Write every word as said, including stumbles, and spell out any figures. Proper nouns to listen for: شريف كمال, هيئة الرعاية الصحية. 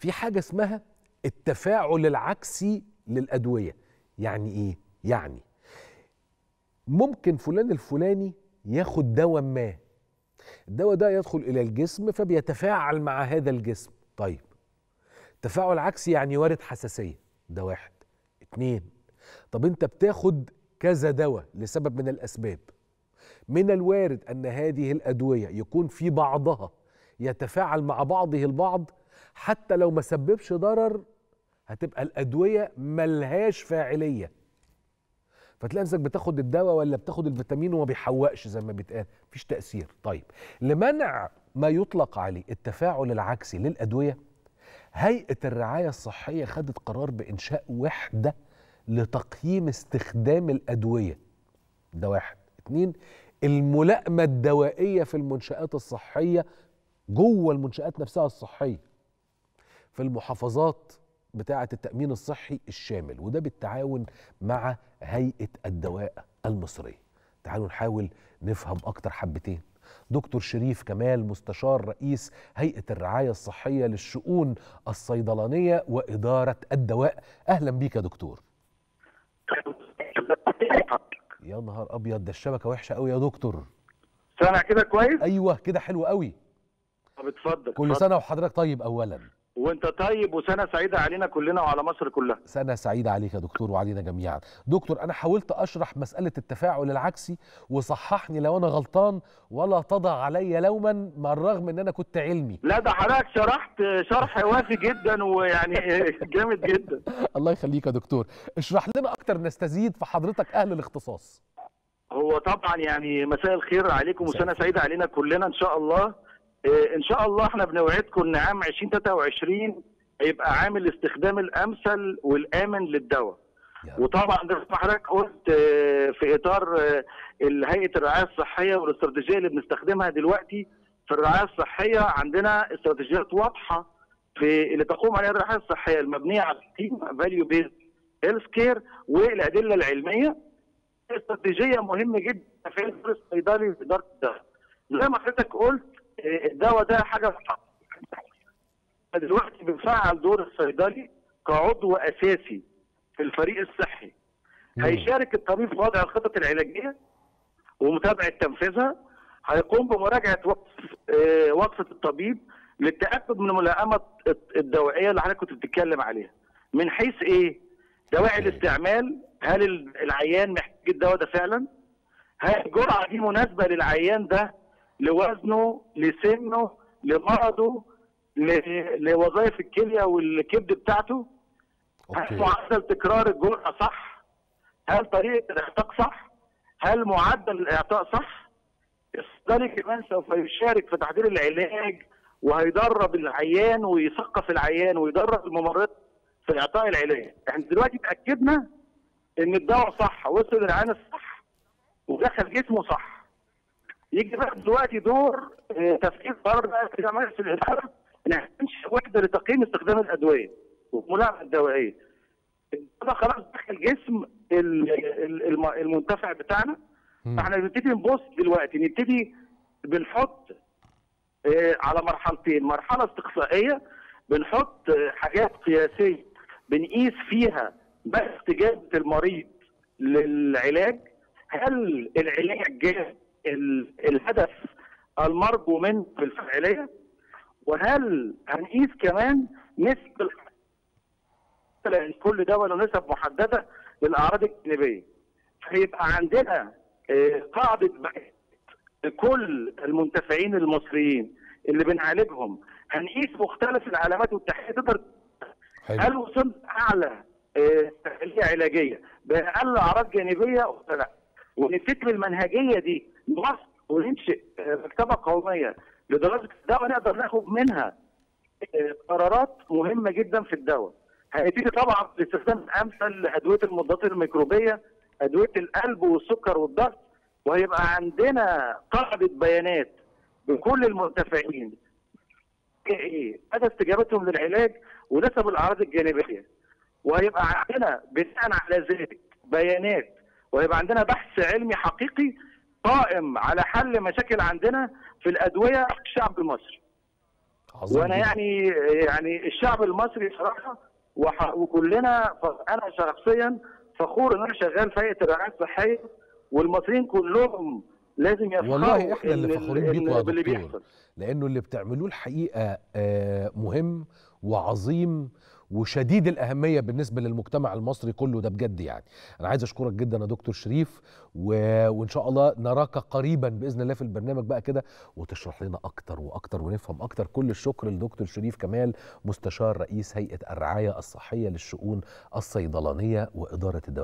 في حاجة اسمها التفاعل العكسي للأدوية. يعني إيه؟ يعني ممكن فلان الفلاني ياخد دواء ما، الدواء ده يدخل إلى الجسم فبيتفاعل مع هذا الجسم. طيب تفاعل عكسي يعني وارد حساسية، ده واحد. اتنين، طب أنت بتاخد كذا دواء لسبب من الأسباب، من الوارد أن هذه الأدوية يكون في بعضها يتفاعل مع بعضه البعض، حتى لو ما سببش ضرر هتبقى الأدوية ملهاش فاعلية، فتلاقي نفسك بتاخد الدواء ولا بتاخد الفيتامين وما بيحوقش زي ما بيتقال، مفيش تأثير. طيب لمنع ما يطلق عليه التفاعل العكسي للأدوية، هيئة الرعاية الصحية خدت قرار بإنشاء وحدة لتقييم استخدام الأدوية، ده واحد. اتنين، الملائمة الدوائية في المنشآت الصحية، جوه المنشآت نفسها الصحية في المحافظات بتاعة التأمين الصحي الشامل، وده بالتعاون مع هيئة الدواء المصرية. تعالوا نحاول نفهم أكتر حبتين. دكتور شريف كمال، مستشار رئيس هيئة الرعاية الصحية للشؤون الصيدلانية وإدارة الدواء، أهلا بيك يا دكتور. يا نهار أبيض، ده الشبكة وحشة قوي يا دكتور. سامع كده كويس؟ أيوه كده حلو قوي. طب اتفضل. كل سنة وحضرتك طيب أولا. وانت طيب، وسنه سعيده علينا كلنا وعلى مصر كلها. سنه سعيده عليك يا دكتور وعلينا جميعا. دكتور انا حاولت اشرح مساله التفاعل العكسي، وصححني لو انا غلطان ولا تضع علي لوما، مع الرغم ان انا كنت علمي. لا ده حضرتك شرحت شرح وافي جدا ويعني جامد جدا. الله يخليك يا دكتور، اشرح لنا اكتر نستزيد في حضرتك اهل الاختصاص. هو طبعا يعني مساء الخير عليكم وسنه سعيده علينا كلنا ان شاء الله. ان شاء الله احنا بنوعدكم ان عام ألفين وثلاثة وعشرين هيبقى عام الاستخدام الامثل والامن للدواء. وطبعا زي ما حضرتك قلت في اطار هيئه الرعايه الصحيه والاستراتيجيه اللي بنستخدمها دلوقتي في الرعايه الصحيه، عندنا استراتيجيات واضحه في اللي تقوم عليها الرعايه الصحيه المبنيه على فاليو بيز هيلث كير والادله العلميه. استراتيجيه مهمه جدا في الدور الصيدلي في اداره الدواء. زي ما حضرتك قلت الدواء ده حاجه دلوقتي بنفعل دور الصيدلي كعضو اساسي في الفريق الصحي. هيشارك الطبيب في وضع الخطط العلاجيه ومتابعه تنفيذها، هيقوم بمراجعه وصفه الطبيب للتاكد من الملائمه الدوائيه اللي حضرتك كنت بتتكلم عليها، من حيث ايه؟ دواعي الاستعمال، هل العيان محتاج الدواء ده فعلا؟ هل الجرعه دي مناسبه للعيان ده؟ لوزنه، لسنه، لمرضه، لوظائف الكليه والكبد بتاعته. هل معدل تكرار الجرعه صح؟ هل طريقه الاعتاق صح؟ هل معدل الاعتاق صح؟ الصيدلي كمان سوف يشارك في تحضير العلاج، وهيدرب العيان ويثقف العيان ويدرب الممرض في الاعطاء العلاج. احنا دلوقتي اتاكدنا ان الدواء صح، وصل للعيان الصح ودخل جسمه صح. يجي بقى دلوقتي دور تفكير قرار بقى في مجلس الاداره ان احنا نمشي وحده لتقييم استخدام الادويه والملائمه الدوائيه. الدواء خلاص دخل جسم المنتفع بتاعنا، فاحنا بنبتدي نبص دلوقتي، نبتدي بنحط على مرحلتين، مرحله استقصائيه بنحط حاجات قياسيه بنقيس فيها بقى استجابه المريض للعلاج، هل العلاج جاهز الهدف المرجو منه في الفاعليه، وهل هنقيس كمان نسبه كل دواء له نسب محدده للاعراض الجانبيه. فيبقى عندنا قاعده كل المنتفعين المصريين اللي بنعالجهم، هنقيس مختلف العلامات والتحليلات تقدر هل وصلت اعلى فاعليه علاجيه باقل اعراض جانبيه ولا لا. ونفتكر المنهجيه دي مصر وننشئ مكتبه قوميه لدراسه الدواء نقدر ناخد منها قرارات مهمه جدا في الدواء. هيبتدي طبعا باستخدام امثل لادويه المضادات الميكروبيه، ادويه القلب والسكر والضغط، وهيبقى عندنا قاعده بيانات بكل المنتفعين ايه مدى استجابتهم للعلاج ونسب الاعراض الجانبيه، وهيبقى عندنا بناء على ذلك بيانات، وهيبقى عندنا بحث علمي حقيقي قائم على حل مشاكل عندنا في الأدوية في الشعب المصري. وانا يعني يعني الشعب المصري صراحه وكلنا، انا شخصيا فخور ان انا شغال في هيئه الرعايه الصحيه، والمصريين كلهم لازم يفهموا. والله احنا اللي فخورين بيكوا يا دكتور، لانه اللي بتعملوه الحقيقه مهم وعظيم وشديد الأهمية بالنسبة للمجتمع المصري كله ده بجد. يعني أنا عايز أشكرك جدا يا دكتور شريف، و... وإن شاء الله نراك قريبا بإذن الله في البرنامج بقى كده وتشرح لنا أكتر وأكتر ونفهم أكتر. كل الشكر لدكتور شريف كمال، مستشار رئيس هيئة الرعاية الصحية للشؤون الصيدلانية وإدارة الدواء.